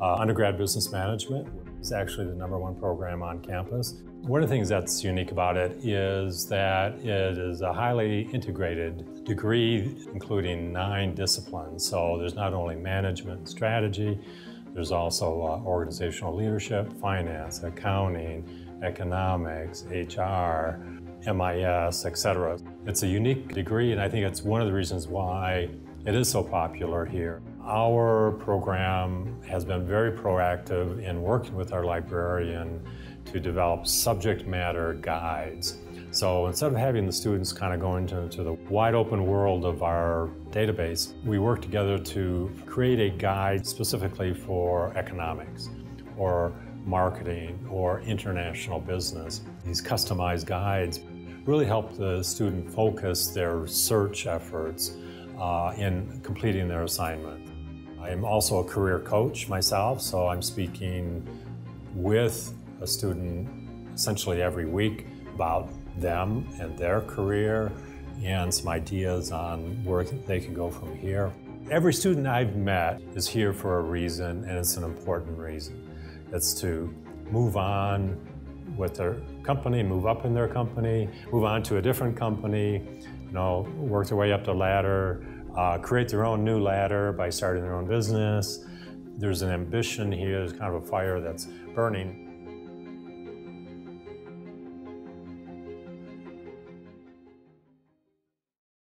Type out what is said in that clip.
Undergrad Business Management is actually the #1 program on campus. One of the things that's unique about it is that it is a highly integrated degree, including 9 disciplines. So there's not only management strategy, there's also organizational leadership, finance, accounting, economics, HR, MIS, etc. It's a unique degree, and I think it's one of the reasons why it is so popular here. Our program has been very proactive in working with our librarian to develop subject matter guides. So instead of having the students kind of going into the wide open world of our database, we work together to create a guide specifically for economics or marketing or international business. These customized guides really help the student focus their search efforts in completing their assignment. I'm also a career coach myself, so I'm speaking with a student essentially every week about them and their career and some ideas on where they can go from here. Every student I've met is here for a reason, and it's an important reason. It's to move on with their company, move up in their company, move on to a different company, work their way up the ladder, create their own new ladder by starting their own business. There's an ambition here, there's kind of a fire that's burning.